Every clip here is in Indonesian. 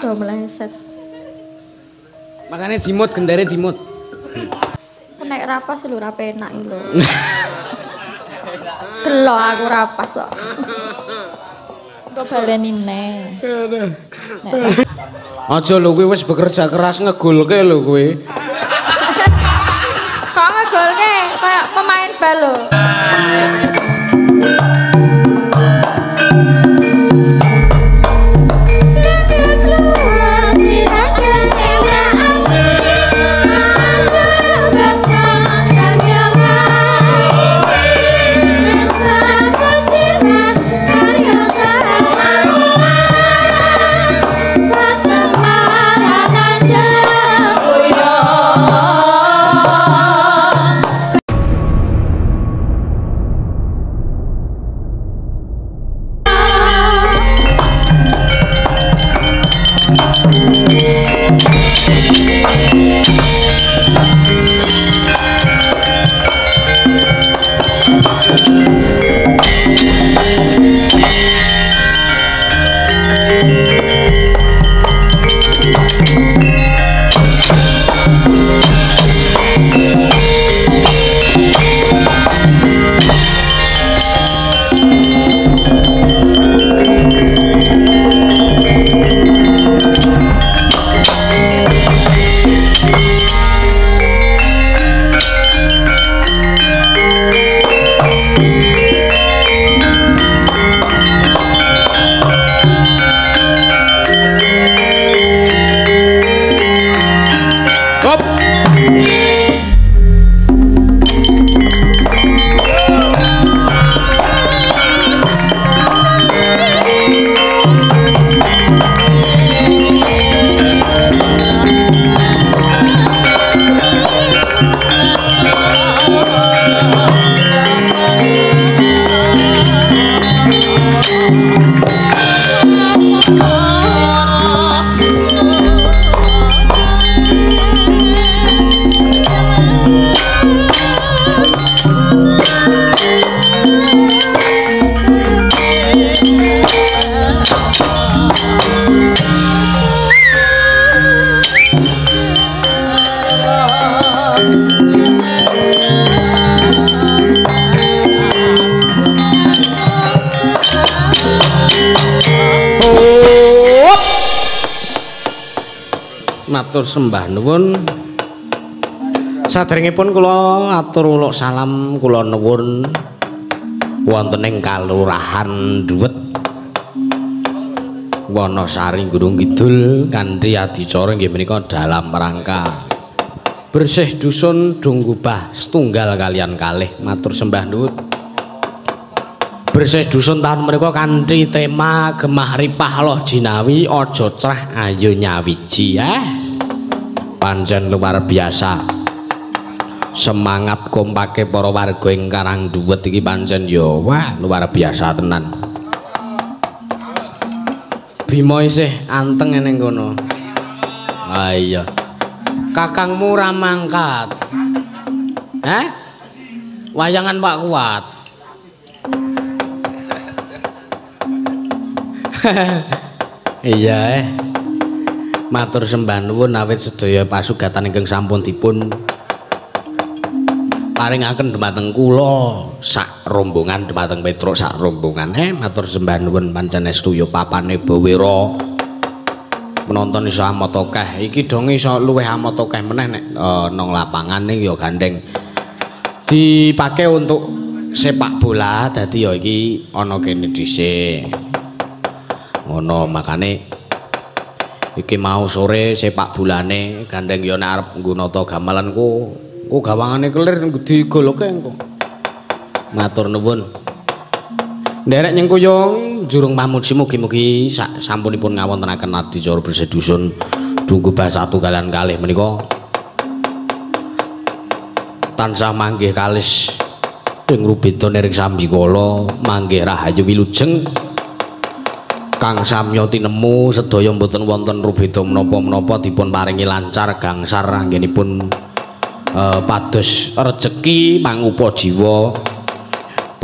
Udah meleset. Makanya jimut, gendere jimut. Nek rapas lu rapi enak lu. Gelo aku rapas kok. Kok baleni neh. Aja lho kuwi wis bekerja keras ngegolke lho kuwi. Kok ngegolke kayak pemain bal lho. Matur sembah nuwun. Sadèrèngipun kula atur uluk salam kula nuwun wonten ing Kalurahan Duwet Wanasari Gunung Kidul kanthi adicara nggih menika dalam rangka bersih dusun Dunggubah setunggal kalian kalih. Matur sembah nuwun. Bersih dusun taun menika kanthi tema gemah ripah loh jinawi aja crah ayo nyawiji ya. Pancen luar biasa semangat kompake para warga ing Karang Duwet iki pancen ya wah luar biasa tenan. Bimo isih anteng ning kono. Ah iya. Kakangmu ra mangkat. Hah? Wayangan Pak Kuat. Iya eh. Matur sembah nuwun awit sedaya pasugatan ingkang sampun dipun paringaken dhumateng kula sak rombongan dhumateng Petruk sak rombongan. Matur sembah nuwun pancen estu ya papane Bawira. Penonton iso amat akeh. Iki dong iso luwih amat akeh meneh nek nang lapangan iki ya gandeng. Dipakai untuk sepak bola dadi ya iki ana kene dhisik. Ngono makane iki mau sore sepak bolane gandeng yo nek arep nggunata gamelan ku gawangane kelir digoloke engko. Matur nuwun. Nderek nyengkuyung jurung pamuji mugi-mugi sampunipun ngawontenaken adicara bersih dusun Dunggubah setunggal kalih menika tansah manggih kalis ing rubeda nering sambikala manggih rahayu wilujeng. Kang samya tinemu sedaya mboten wonten rubeda menapa-menapa dipun paringi lancar gangsar anggenipun pados rejeki pangupa jiwa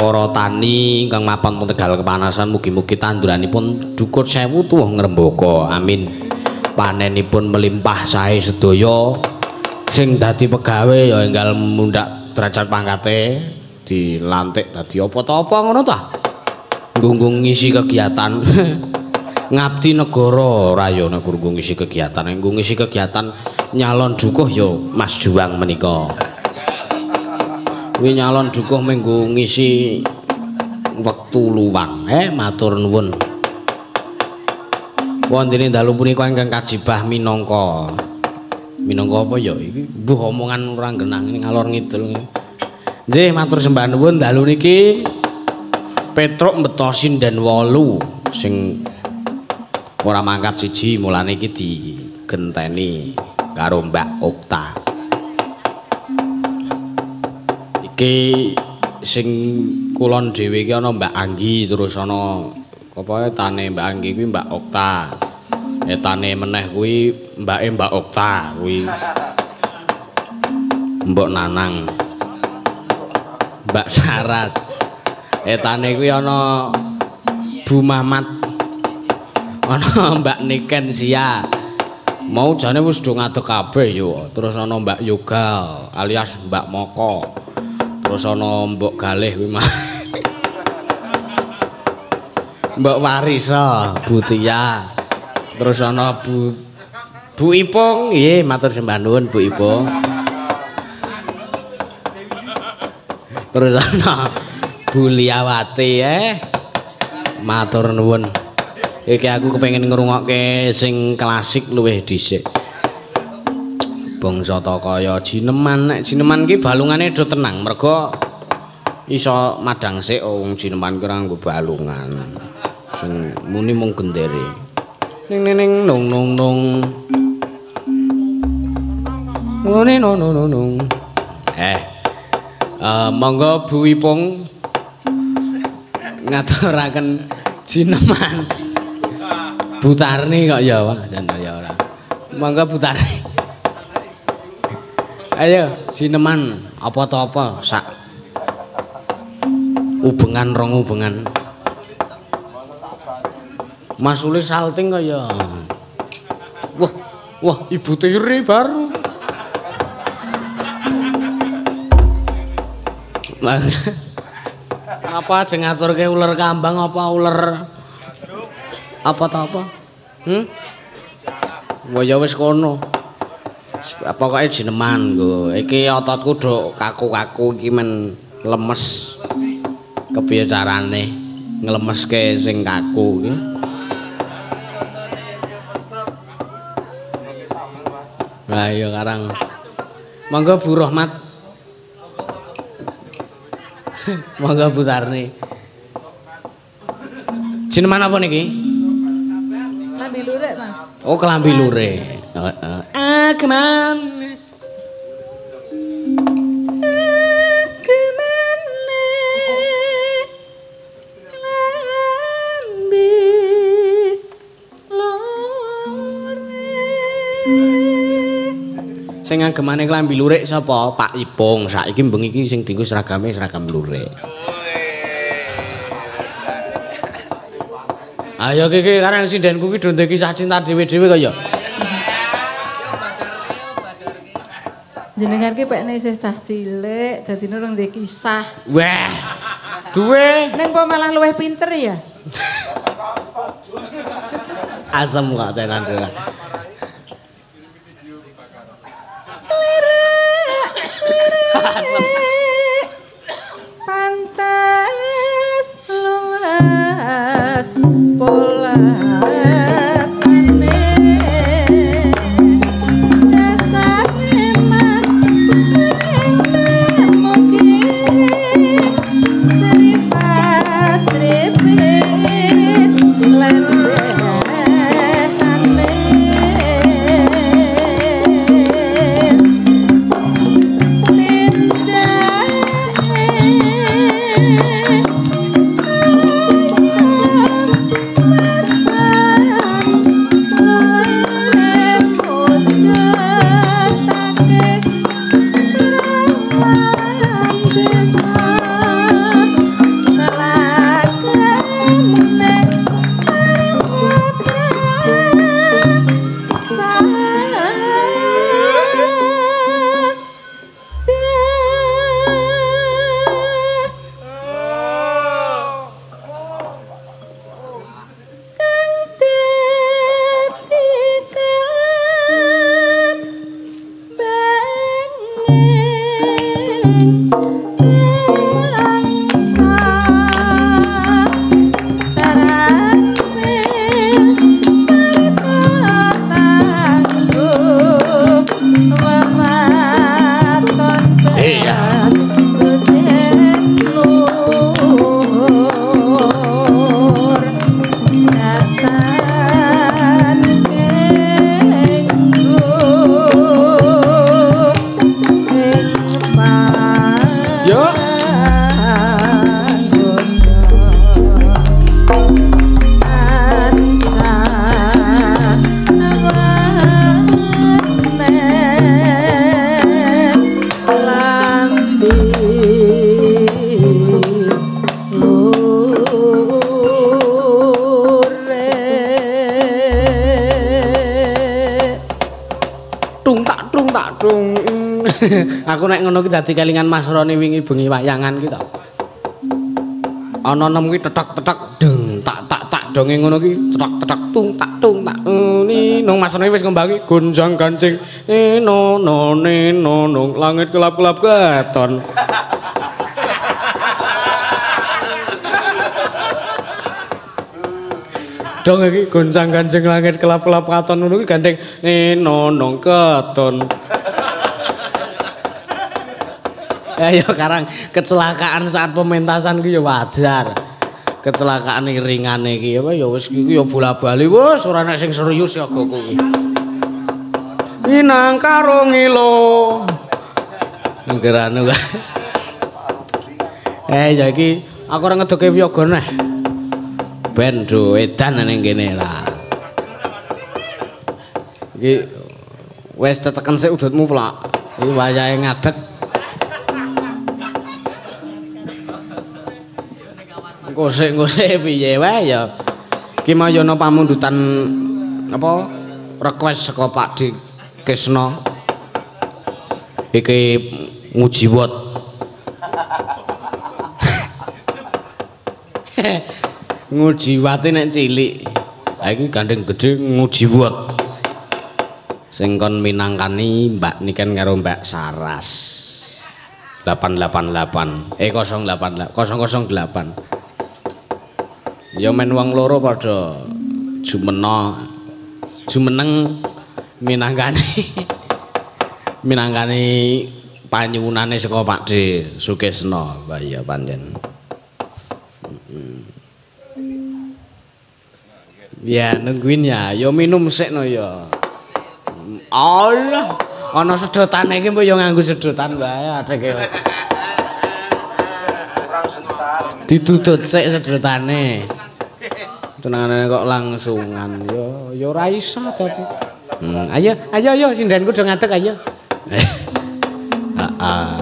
para tani ingkang mapan wonten Tegal Kepanasan mugi-mugi tanduranipun dukur sewu tuwuh ngrembaka. Amin. panenipun melimpah sae sedaya. Sing dadi pegawe ya enggal mundhak derajat pangkate, dilantik dadi apa ta apa ngono ta. Gunggung ngisi kegiatan. Ngabdi negara rayana gunggung ngisi kegiatan. Enggung ngisi kegiatan nyalon dukuh ya Mas Juang menika. Kuwi nyalon dukuh menggo ngisi wektu luwang. Matur nuwun. Wontene dalu punika ingkang kajibah minangka. Minangka apa ya iki? Mbuh omongan ora genang ning ngalor ngidul. Nggih matur sembah nuwun dalu niki Petruk mbetosi den 8 sing ora mangkat siji mulane iki digenteni karo Mbak Okta. Iki sing kulon dhewe iki ana Mbak Anggi terus ana apa etane Mbak Anggi kuwi Mbak Okta. Etane meneh kuwi mbake Mbak Okta kuwi Mbok Nanang. Mbak Saras. Etane kuwi ana Bu Mamat. Ana Mbak Niken Sia. Mau jane wis do ngadeg kabeh yo. Terus ana Mbak Yoga alias Mbak Moko. Terus ana Mbok Galih kuwi Mbak Warisa Butia. Terus ana Bu Ipung. Nggih, matur sembah nuwun Bu Ipung. Terus ana Bu Liawati matur nuwun. Iki aku kepengin ngrungokke sing klasik luwih dhisik. Bangsa ta kaya Jineman, nek Jineman ki balungane do tenang, mergo iso madang sik wong Jineman ki ora nggo balungan. Sing muni mung gendere. Ning ning nung nung nung. Ngene nung nung nung. Monggo Bu Ipung ngaturaken Jineman Butarni kok ya Pak Jandar ya ora. Monggo Butarni. Ayo Jineman apa ta apa sak ubengan rong ubengan. Mas Uli salting kok ya. Wah, wah ibu tiri baru. Apa sing ngaturke ular kambang apa ular apa ta apa? Waya wis kono. Pokoke Jineman nggo. Iki ototku do kaku-kaku iki men lemes. Kepiye carane nglemeske sing kaku iki? Lah ya karang. Monggo Bu Rahmat. Monggo Bu Tarni. Jineman apa niki? Kelambi lurik, Mas. Oh, kelambi lurik. Heeh. Kemana kelambi lurik. Sing agemane kelambi lurik sapa? Pak Ipung. Saiki bengi iki sing dienggo seragame seragam lurik. Ayo iki karang sindenku iki do ndek kisah cinta dhewe-dhewe kaya. Jenengan iki pekne isih cah cilik dadi nurung ndek kisah. Wah. Duwe. Ning po malah luwih pinter ya. Asem kok tenan tenan. Pantes luas pola tane dasane mas kuning mugi seripat seripit Aku nek ngono ki dadi kelingan Mas Roni wingi bengi wayangan ki to. Ana nem ki tetek-tetek deng tak donge ngono ki tetek-tetek tung tak nino Mas Roni wis ngombangi gonjang gancing nino nino nong langit kelap-kelap keton. Dong iki gonjang ganjing langit kelap-kelap katon ngono iki gandeng nenonong keton. Ayo karang kecelakaan saat pementasan ki ya wajar. Kecelakaan iringane iki apa ya wis iki ya bola-bali wis ora nek sing serius ya go kuwi. Minang karo ngilo. Nggerane kae. Ya iki aku ora ngedoke wiyaga neh. Ben duetan nang kene lah. Iki wis ceceken sik udutmu plak. Iki wayahe ngadeg. Ngosek-ngosek piye wae ya. Iki mau ana pamundutan apa request saka Pak Di Krisna. Iki nguji wot. Nguji wate nek cilik saiki gandeng gedhe nguji wat sing kon minangkani Mbak Niken karo Mbak Saras 888 008 ya men wong loro padha jumeneng minangkani panyuwunane saka Pak D Sukesno Mbak ya panjen. Ya nungguin ya, yo minum sik no yo. Allah, ana sedotane iki mbok yo nganggo sedotan wae ateke. Kurang sesat. Didudut sik sedotane. Tenangane kok langsungan yo, yo ora iso dadi. Ayo sindenku do ngadeg ayo. Heeh.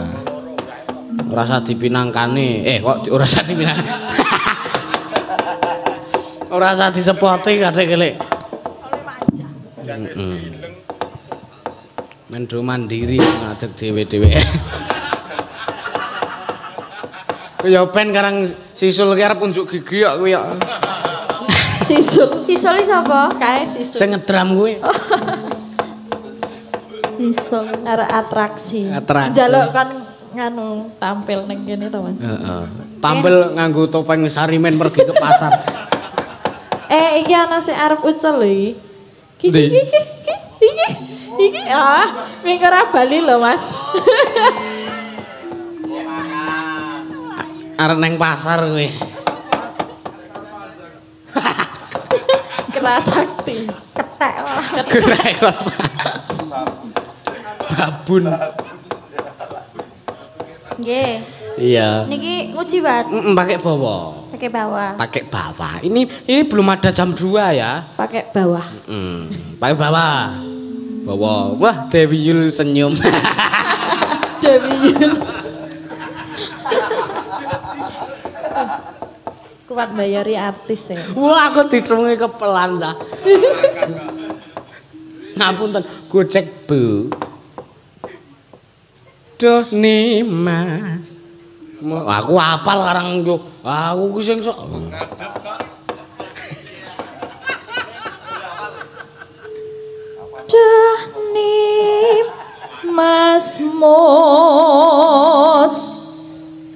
Ora usah dipinangkane. Kok ora usah dipinangkane. Ora usah disepoti kadek elek. Mendo mandiri ngadeg dhewe-dhewe. Ya ben karang sisul ki arep unjuk gigi kok kuwi kok. Sisul. Sisul iki sapa? Kae sisul. Sing ngedram kuwi. Sisul arek atraksi. Njaluk kon nganu tampil ning kene to, Mas. Heeh. Tampil nganggo topeng sarimen pergi ke pasar. Iki ana sing arep ucel lho iki. Iki ah, minggu ora bali lho, Mas. Arep nang pasar kowe. Kerasakti, ketek wae. Ketek wae. Babun. Nggih. Iya. Niki nguji wat. Pakai bawa. Pakai bawah. Pakai bawah. Ini belum ada jam 2 ya. Pakai bawah. Pakai bawah. Bawah. Wah, Dewi Yul senyum. Dewi Yul. Kuat bayari artis ya. Wah, aku didrungi kepelan dah. Ngapunten, gojek Bu. Duh nih Mas. Aku apal karang yo. Aku ki sing sok. Dah nih Mas Mos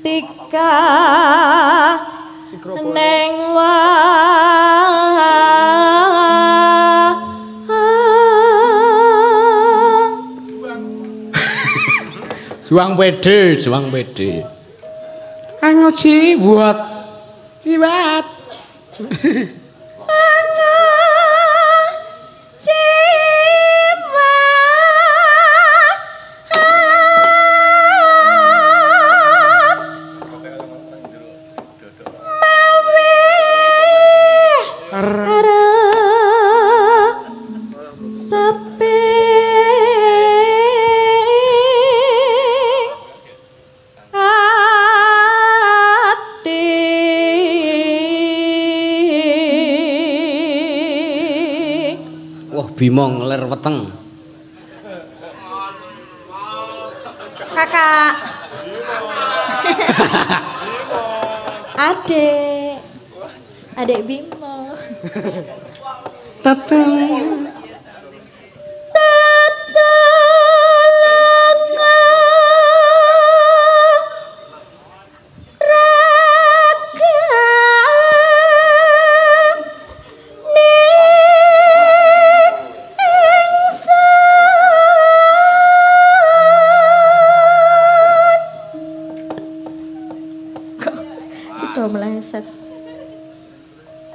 Tika neng wah. Suang pede. Anggo jiwat. Bimong ler weteng. Kakak. Adek. Adek Bimo. Tatang.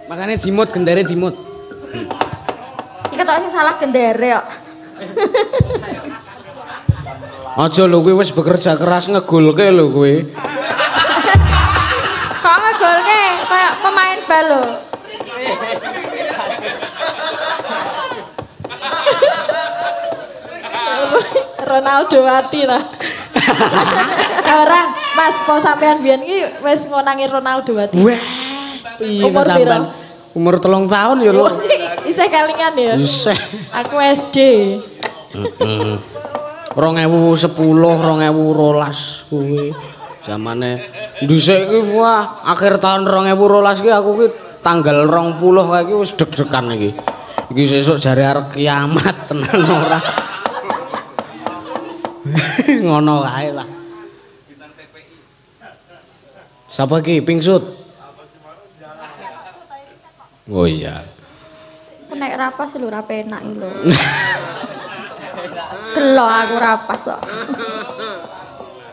Makanya jimut, gendere jimut. Ketok sing salah gendere kok. Aja lho kuwi wis bekerja keras ngegolke lho kuwi. Kok ngegolke kayak pemain bal lho. Ronaldo Wati lah. Orang Mas po sampean biyen iki wis ngonangi Ronaldo Wati. Wah. Umur piro? Umur 3 tahun ya lo. Isih kelingan ya. Isih. Aku SD. 2010, 2012 kuwi. Zamane dhisik kuwi wah akhir tahun 2012 ki aku ki tanggal 20 kae ki wis deg-degan iki. Iki sesuk jare arep kiamat tenan ora. Ngono kae lah. Sapa ki pingsut? Oh iya. Nek rapas lho ora penak lho. Gelo aku rapas kok.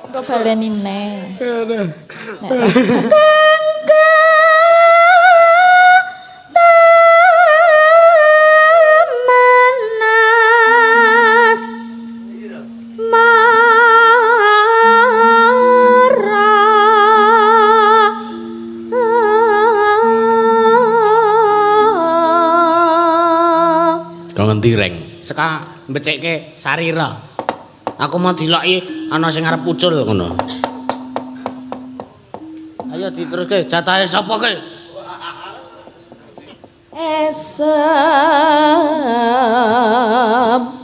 Engko baleni neh. Direng seka beceke sarira aku mau diloki ana sing arep pucul ngono ayo diteruske jatahe sapa ke esam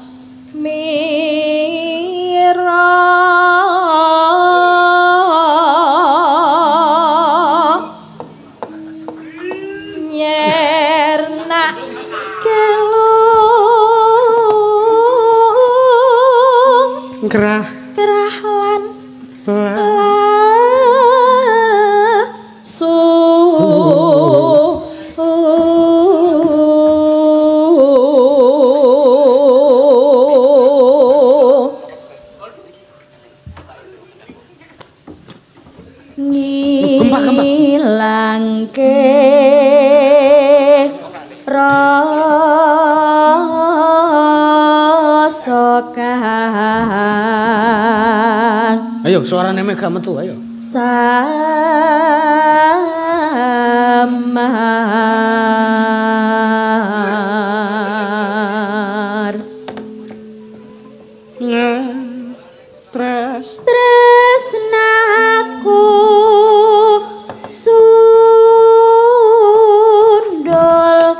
suarane mega metu ayo Semar tresnaku sundul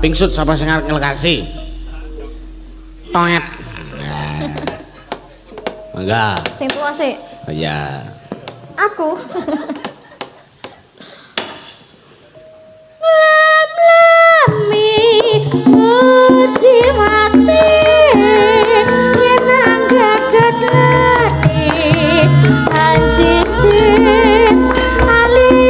pingsut sapa sing arep nglekasi toet mangga tempo asik oh iya aku lami uci mati renang gagedane anjing cer kuning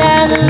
nang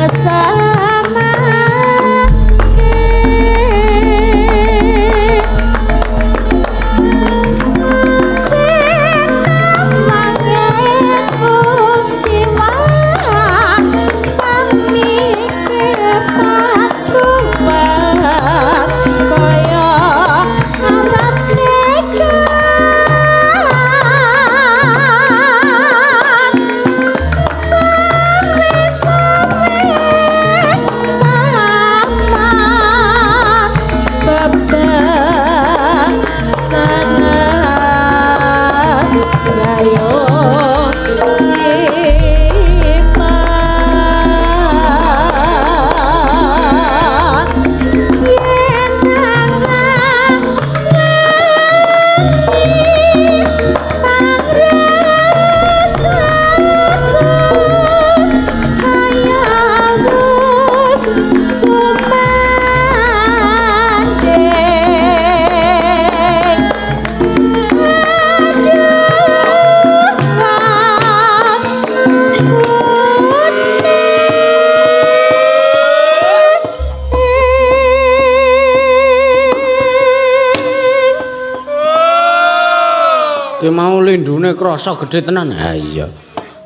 ki mau lindune krasa gedhe tenan. Ha iya.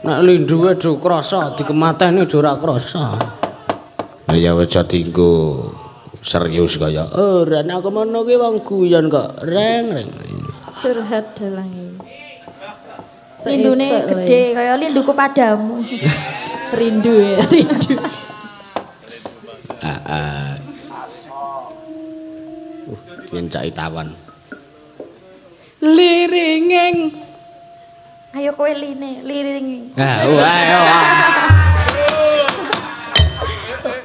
Nek linduwe do krasa dikemateni do ora krasa. Ya aja dienggo serius kaya ora nek ngono ki wong guyon kok reng reng. Curhat dalang. Lindune gedhe kaya linduku padamu. Rindu ya, rindu. Cai tawan. Liringing. Ayo kowe line, liringi. Ha, ayo.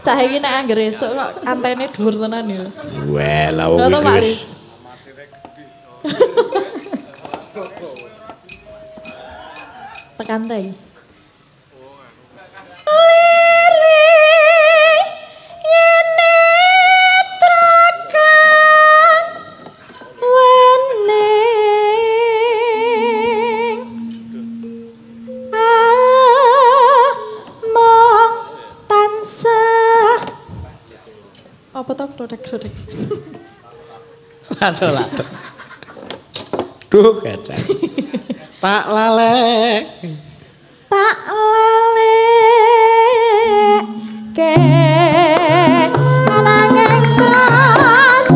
Cah iki nek anggere esuk kok antene dhuwur tenan ya. Weh, lha wong iki. Tekan teh. Lato-lato. Duh kacang. Tak lalek ke anangan terus.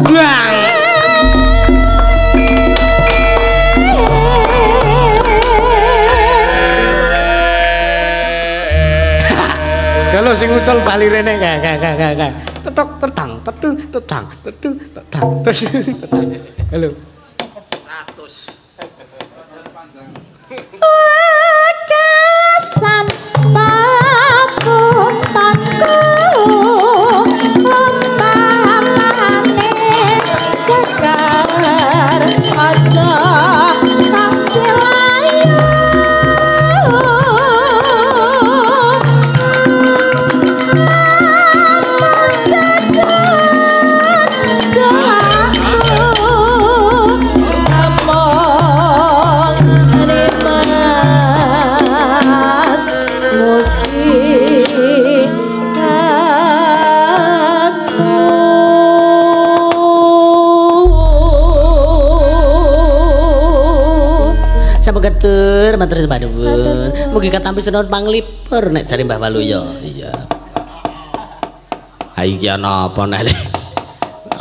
Kalau sing ucul bali rene gak. Tetok tertang tetu tetang tetu tetang tetu tetang. Halo 100 wakasan papuntanku umpamane sekar aja tak silayu Matur, matur sembah nuwun. Mugi katampi senaon panglipur nek jare Mbah Waluya. Iya. Ha iki ana apa nek?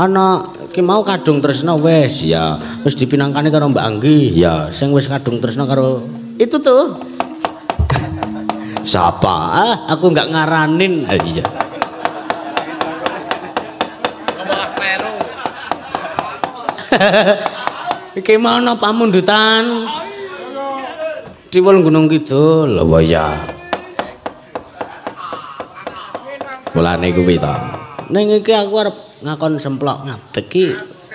Ana ki mau Kadung Tresno wis ya. Wis dipinangkani karo Mbak Anggi. Ya, sing wis Kadung Tresno karo itu tuh. Siapa? Aku enggak ngaranin. Iya. Iki mau ana pamundutan. Tiwul Gunung Kidul lho ya. Mulane kuwi to. Ning iki aku arep ngakon semplok ngadeg iki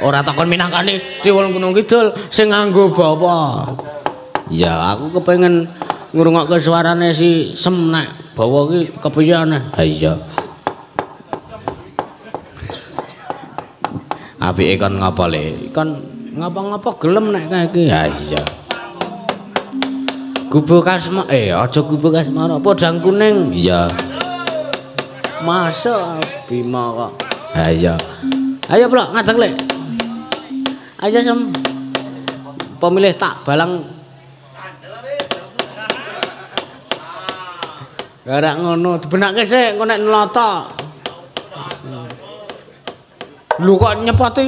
ora takon minangkani Tiwul Gunung Kidul sing nganggo bawa. Ya aku kepengin ngrungokke suarane si Sem nek bawa iki kepiye aneh. Ha iya. Apike kon ngopo le? Kon ngopo-ngopo gelem nek kae iki. Ha iya. Gubuk asma, aja gubuk asmara, podang kuning. Iya. Masuk Bima kok. Ha iya. Ayo plok ngadeg lek. Ayo Sem. Pemilih tak balang. Gara ngono, dibenake sik engko nek nloto. Lho kok nyepoti.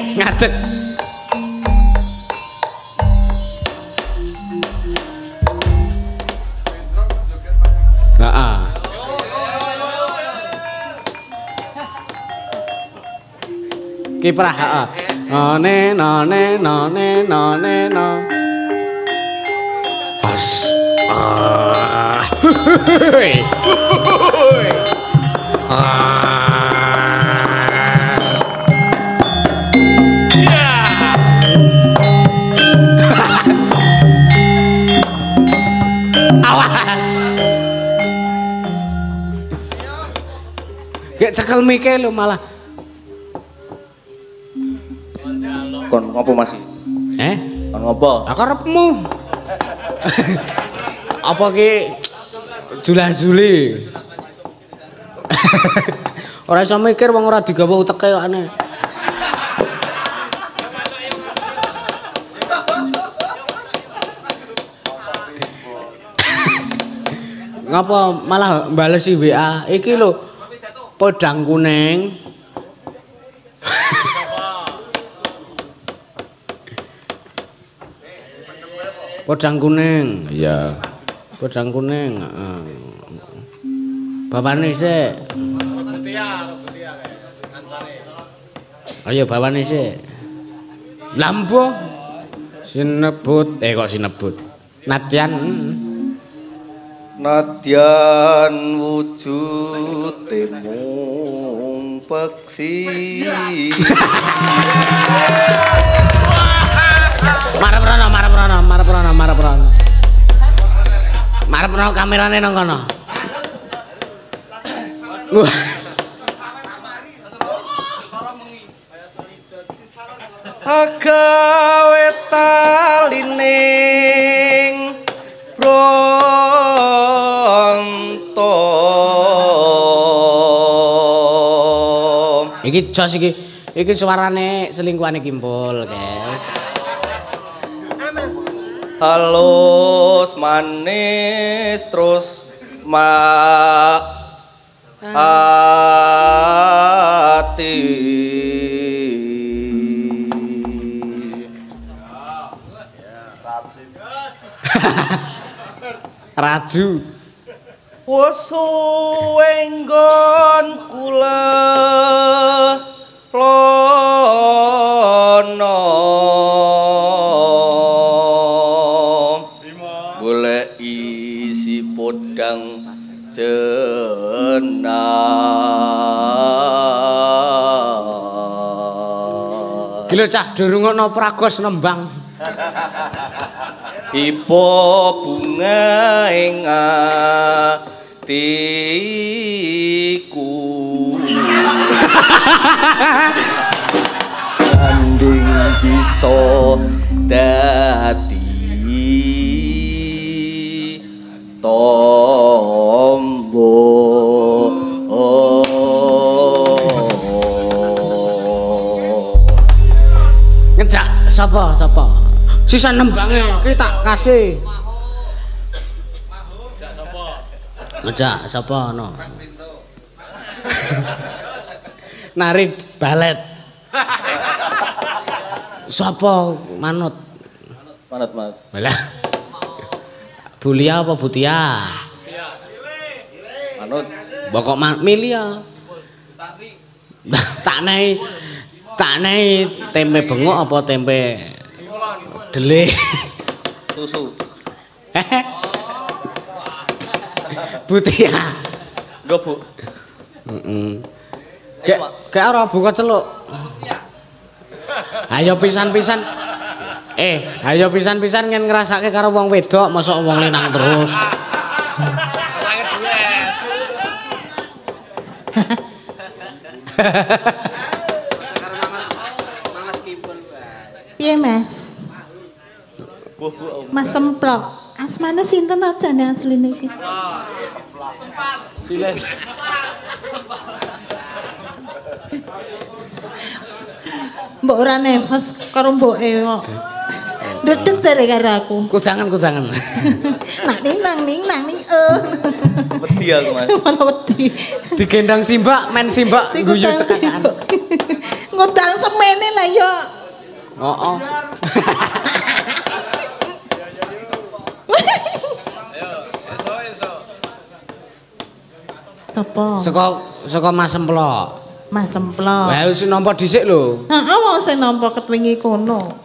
Ngadeg. Heeh. Kiprah, heeh. None none none none no. Pas. Ah. Gak cekel mike lo malah. Kon ngopo masih? Kon ngopo? Aku repmu. Apa ki? Julah juli. Orang iso mikir wong ora digawa uteke kok aneh. Ngapa malah bales si WA? Iki lho podang kuning. Podang kuning, ya. Podang kuning. Bapane sik. Ayo bapane sik. Lambo sinebut, kok sinebut. Nadyan. Nadyan wujud temung peksi. Marep rono. Marep rono kamerane nang kono. Agawe talining bronto. Iki jos iki suarane selingkuhane Kimpul, guys. Halus manis terus ati raju woso enggon kula lono gila cah durungokno pragos nembang ipo bunga ing atiku anding bisa dadi tombo. Sapa sisa nembange iki tak kasih ngejak sapa ana narik balet sapa manut malah bulia apa butia manut bokok milia tak naik tempe bengok apa tempe dele susu butia nggo Bu kayak ora buka celuk ayo pisan-pisan ngen ngrasake karo wong wedok mosok wong lanang terus piye Mas? Mas Semplok. Asmane sinten ajane asline iki? Silen. Mbok ora nervous karo mboke kok. Ndredeg jare karo aku. Kujangan. Nak ning nang. Wedi aku Mas. Ono wedi. Digendang simbak, men simbak guyu cekakan. Ngodang semene lah yo. Oh. Sopo? Saka Mas Semplok. Mas Semplok. Lah wis nampa dhisik lho. Heeh, wong sing nampa ketwingi kono.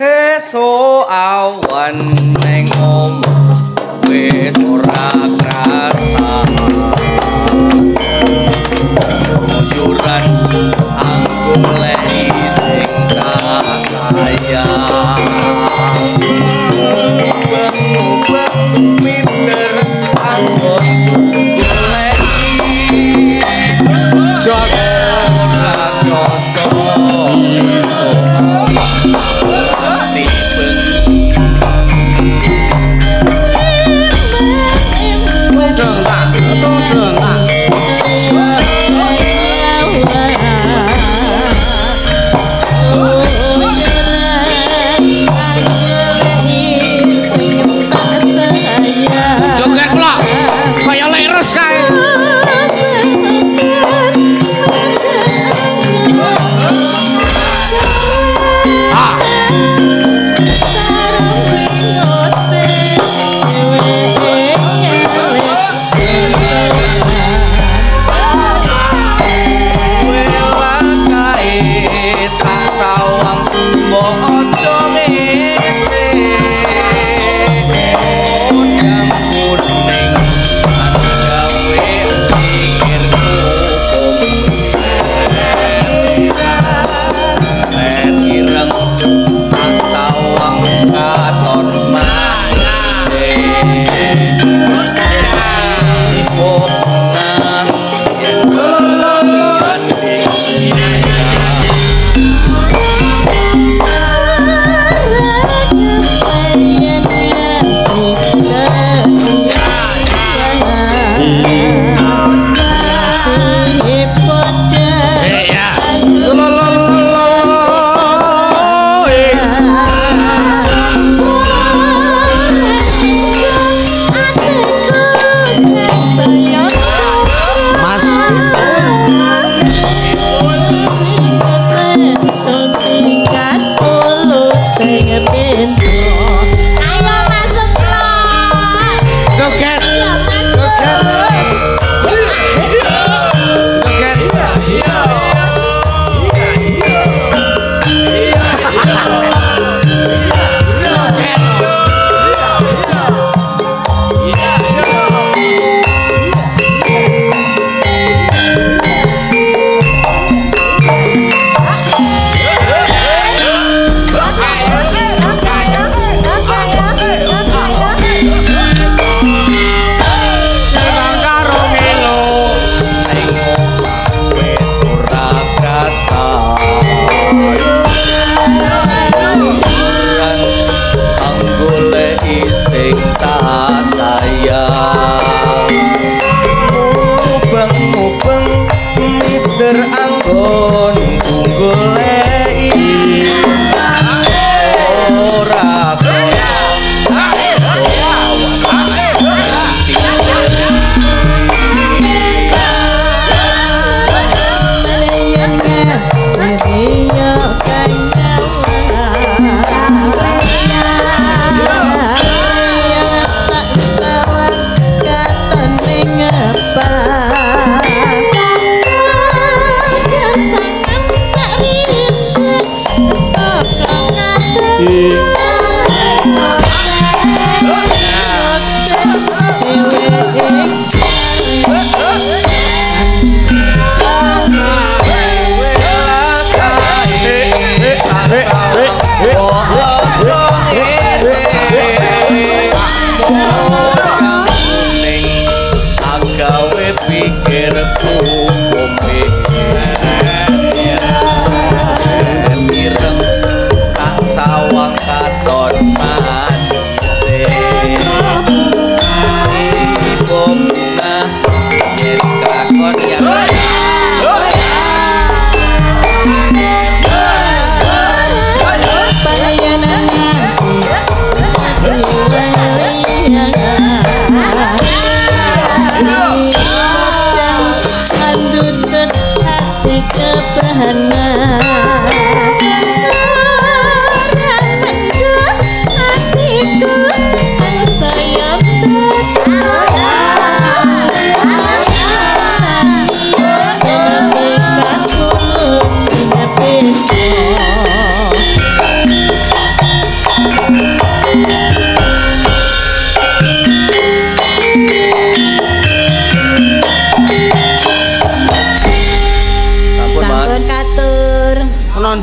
Esuk awan ning omah wis ora krasa. Yuran anggung leni sing saya ubah minder anggung leni jangan langsung tipe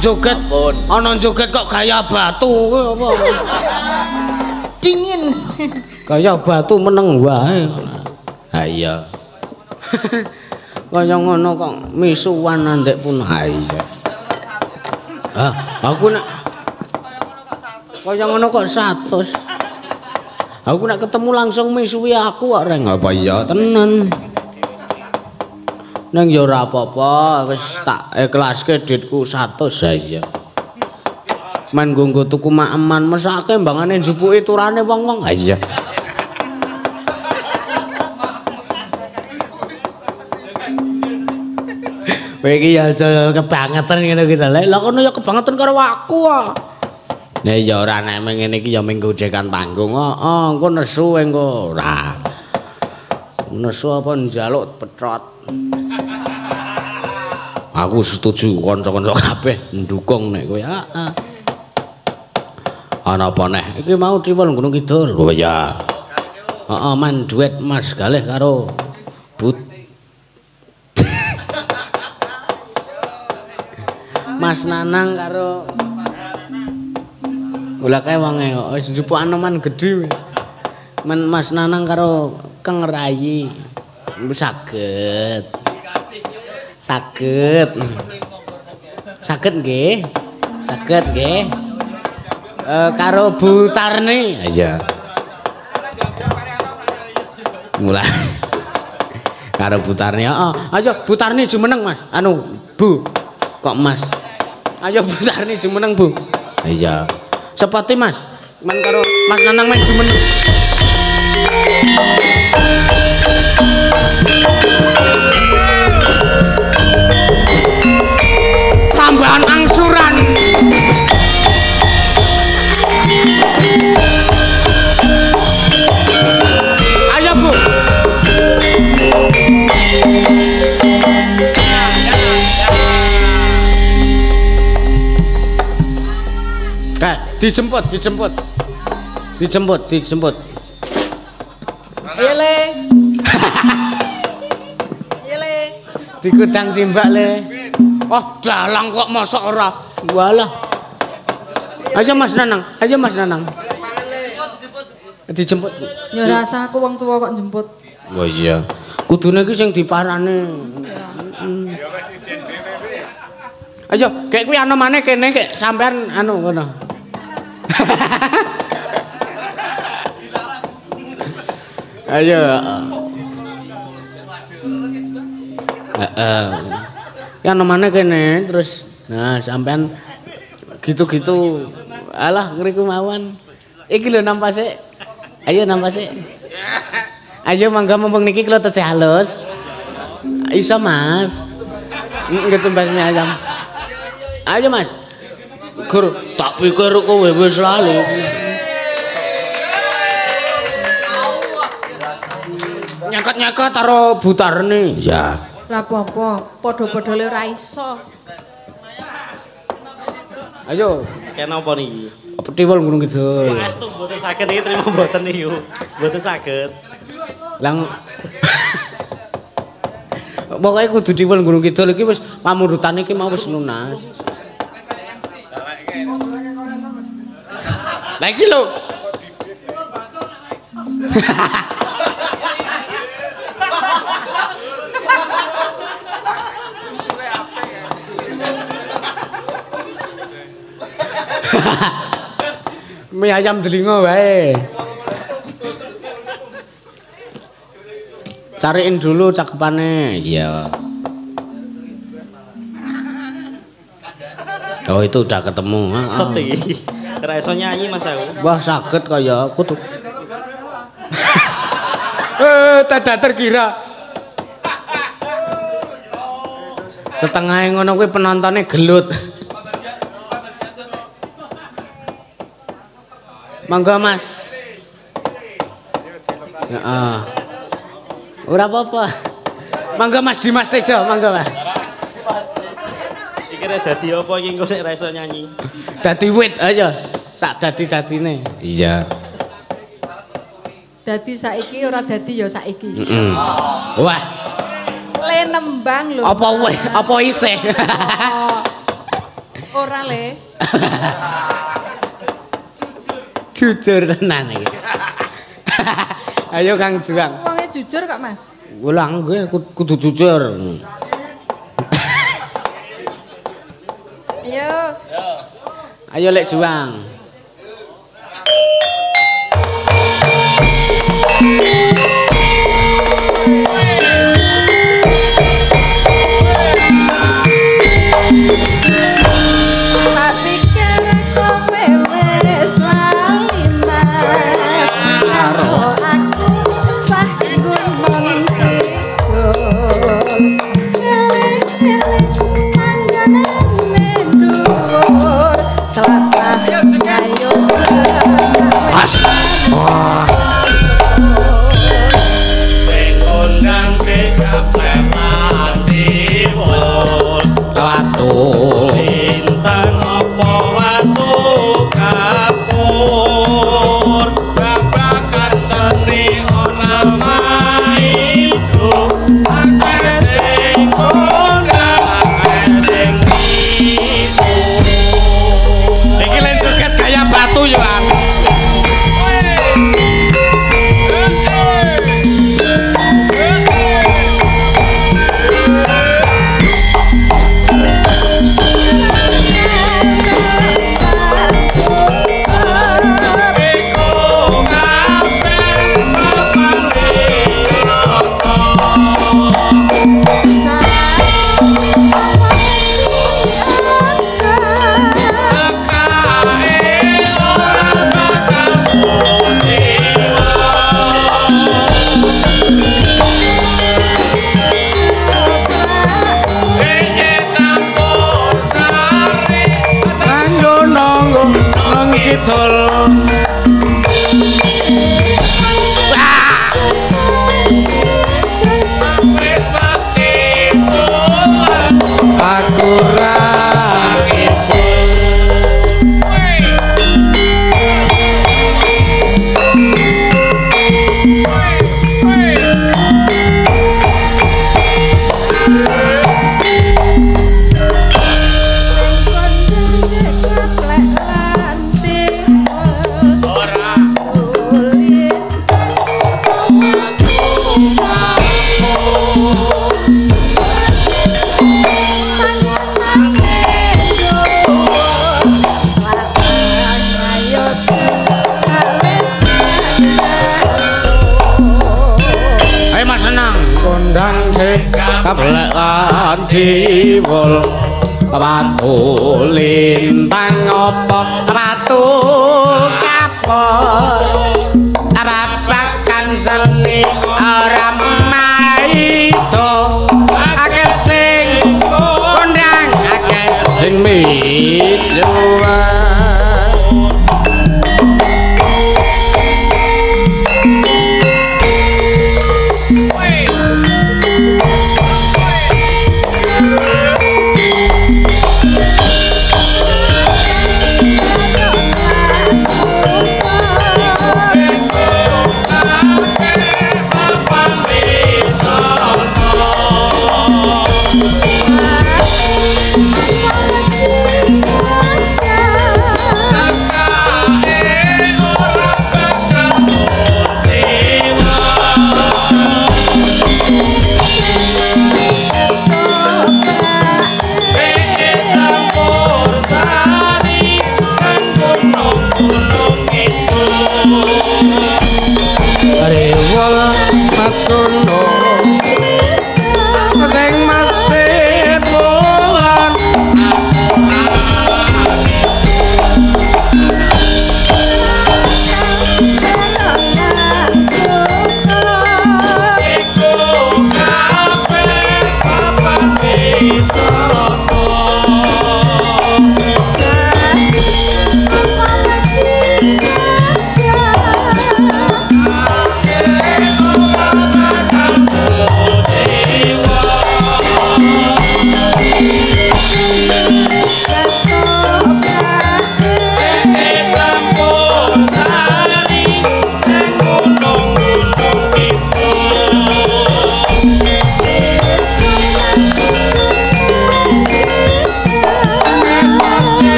Joget, ono joget kok kayak batu, dingin, kayak batu meneng wae. Ayo, kaya ngono kok misuan andek pun ayo. Ah, aku nak, kaya ngono kok 100. Aku nak ketemu langsung misui aku areng apa ya tenan. Neng jora apa-apa, wis tak ikhlaske dhuwitku 100 saja. Man nggo tuku makeman mesake mbangane njupuki turane wong-wong aja. Kowe iki ya kebangetan ngene iki lho. Lah kono ya kebangetan karo aku kok. Nek ya ora nek ngene iki ya ming gojekan panggung. Heeh, engko nesu engko ora. Nesu apa njaluk petrot. Aku setuju kanca-kanca kabeh ndukung nek kowe. Heeh. Ana apa neh? Iki mau triwul Gunung Kidul. Oh ya. Heeh, man duet Mas Galih karo But. Mas Nanang karo ulah kae wonge kok wis njupuk Anoman gedhe. Men Mas Nanang karo Kang Rayi saged. Saged. Saged nggih. Saged nggih. Karo Bu Tarni. Iya. Mulai. Karo Bu Tarni. Heeh. Ayo Bu Tarni jumeneng Mas. Anu, Bu. Kok Mas. Ayo Bu Tarni jumeneng Bu. Iya. Seperti Mas, men karo Mas Nanang men jumeneng. Tambahan angsuran. Ayo Bu. Dijemput, dijemput, dijemput, dijemput. Yele, yele, di gudang simbak le. Oh, dalang kok masuk ora? Walah. Aja Mas Nanang, aja Mas Nanang. Dijemput. Ya rasa aku wong tua kok jemput. Oh iya. Kudune iki sing diparane. Ayo, kayak kuwi ana maneh kene kek sampean anu ngono. Ayo, yang namanya kene terus, nah sampean gitu-gitu, alah ngeriku mawon, iki lo nampak sih, ayo mangga mumpung niki kalau terus halus, iso Mas, gitu bahasnya ayam, ayo Mas. Gur, tak pikir kowe wis lali. Nyakot-nyakot karo Bu Tarni. Ya. Ora apa-apa, padha-padha le ora iso. Ayo, kenapa niki? Petiwul Gunung Kidul. Pastu mboten saged iki trimo mboten iki. Mboten saged. Lang pokoke kudu diwul Gunung Kidul iki wis pamurutane iki mau wis lunas. Lagi lo, mie ayam delingo wae. Cariin dulu cakepane, iya. Oh itu udah ketemu. Raiso nyanyi Mas aku. Wah sakit kaya aku tuh. Tidak terkira. Setengah yang ngono kuwi penontonnya gelut. Mangga Mas. Heeh. Ora apa-apa. Mangga Mas Dimas Tejo, mangga Mas. Iki rek dadi apa iki engko sik raiso nyanyi? Dadi wit aja. Sak dadi-dadine. Iya. Dadi saiki ora dadi ya saiki. Heeh. Wah. Le nembang lho. Apa weh? Apa isih? Ora le. Jujur tenan iki. Ayo Kang Juang. Wong jujur kok Mas? Lha nggih kudu jujur. Ayo. Ayo lek Juang. Ayo, Gunung Kidul. Aku kablekan diwul ratu lintang opo ratu kapok ababakan seni ora maido akeh sing kondang akeh sing misuwa.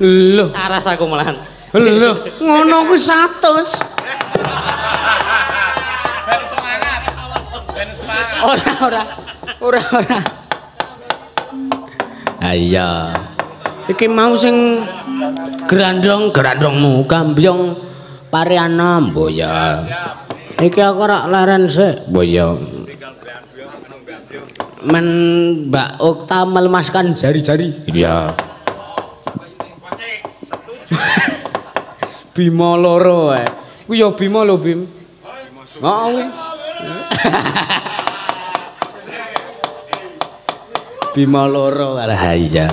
Lho, saras aku malahan. Lho, ngono kuwi 100. Ben semangat. Ben semangat. Ora. Ayo. Iki mau sing gerandong-gerandongmu kambyong pareana mboya. Iki aku ora leren sik, mboya. Men Mbak Okta melemaskan jari-jari. Iya. Bima loro ae. Ku ya Bima lho, Bim. Heeh kuwi. Bima loro arah iya.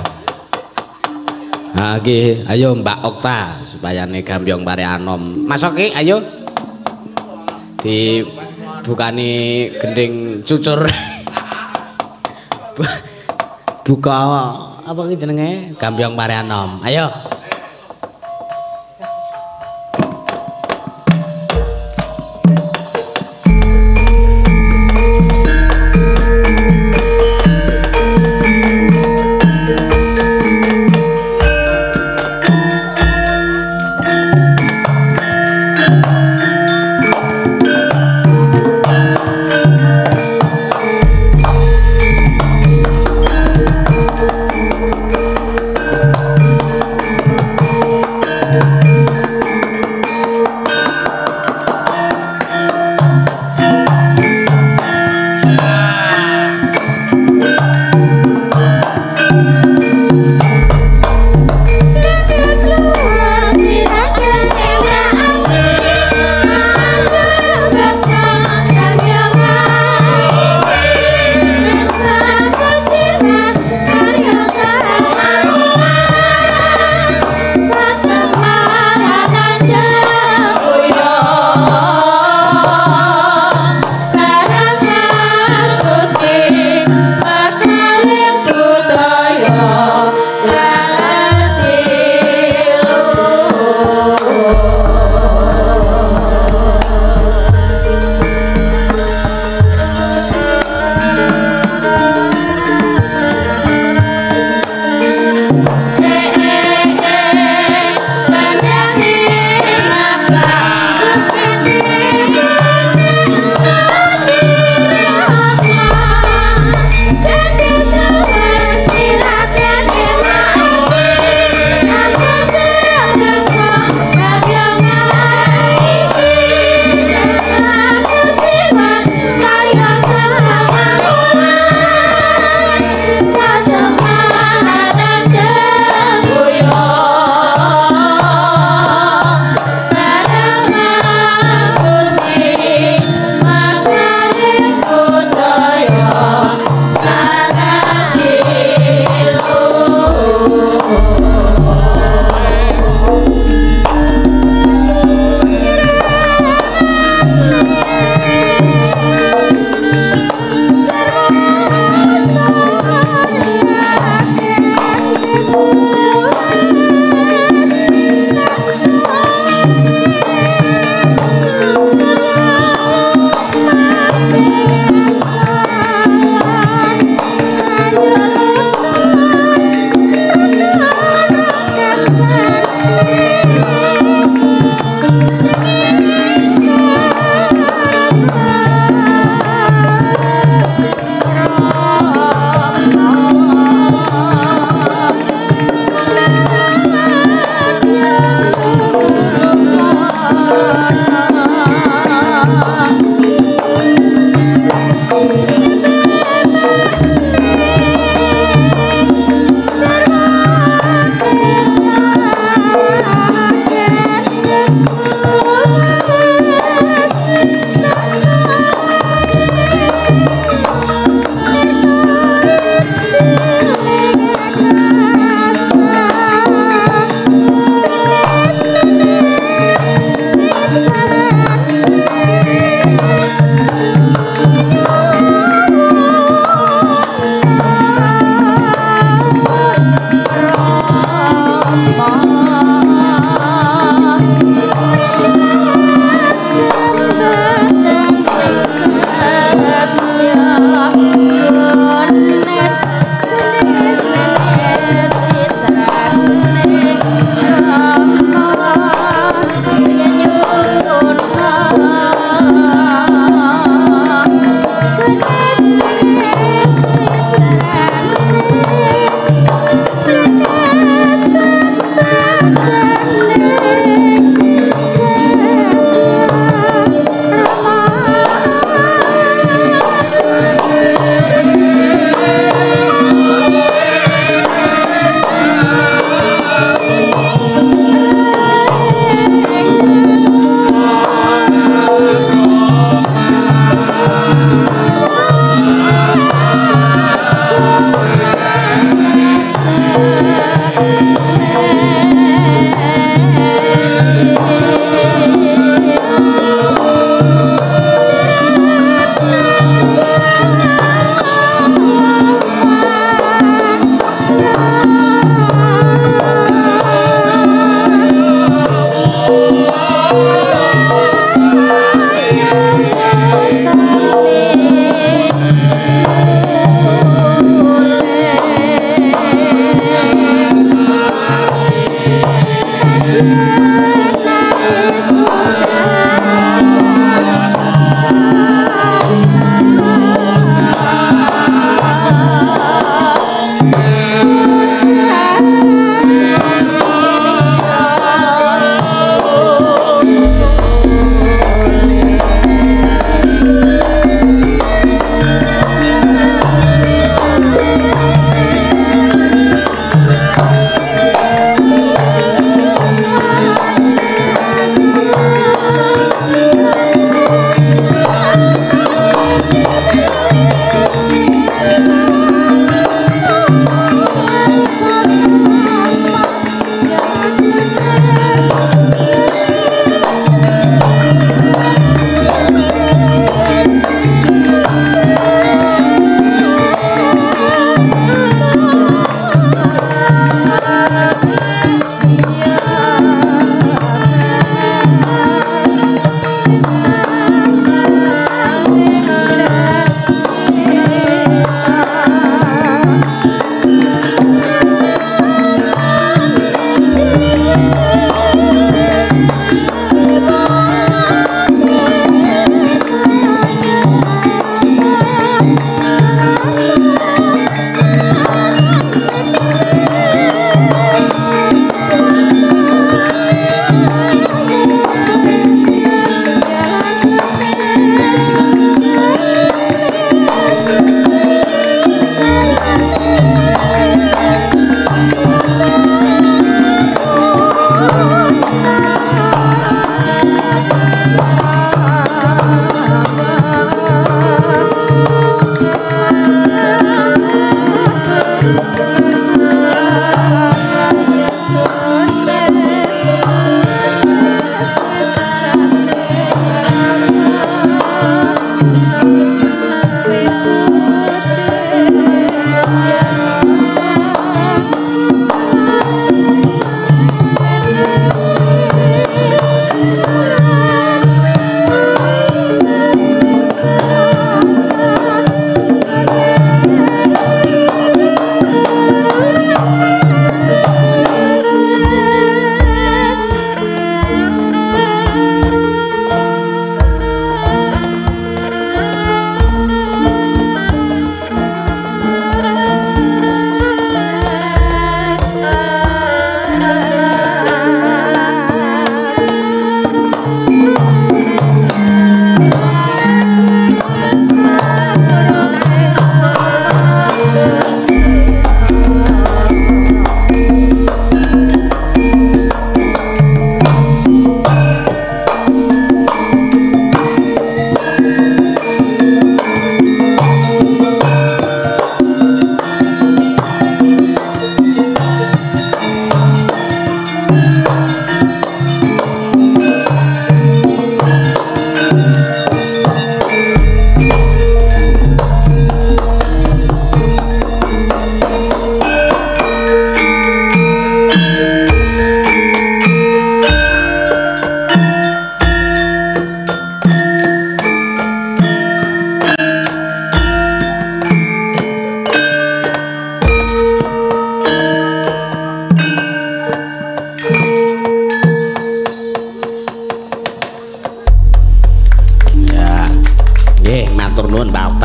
Ha iki, ayo Mbak Okta supaya ne gambyong pare anom. Masuk iki, ayo. Dibukani gending cucur. Buka apa iki jenenge? Gambyong pare anom. Ayo.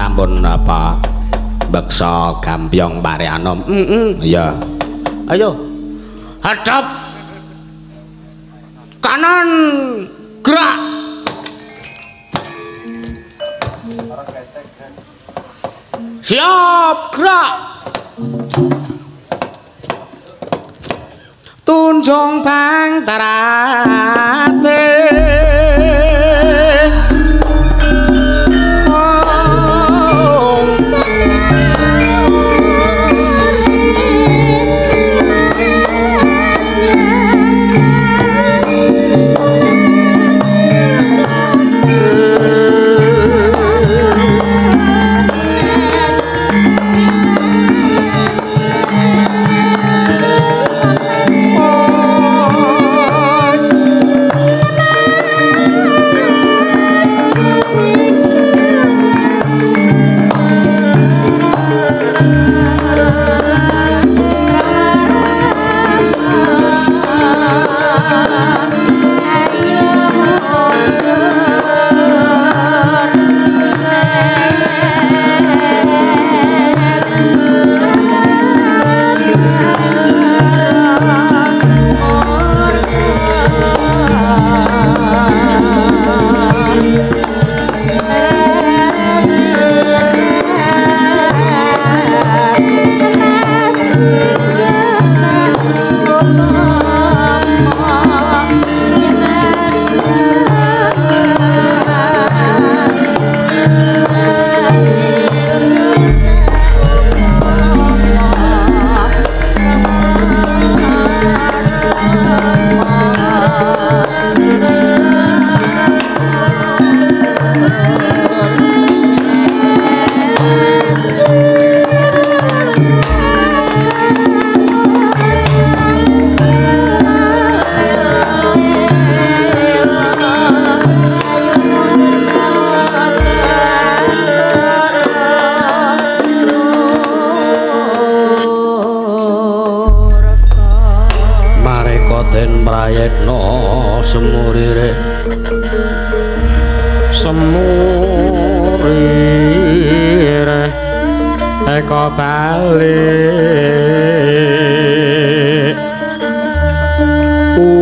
sampun apa beksa gampyong pare Anom. Ya. Ayo. Hadap. Kanan gerak. Siap gerak. Tunjung bang tarate. Balik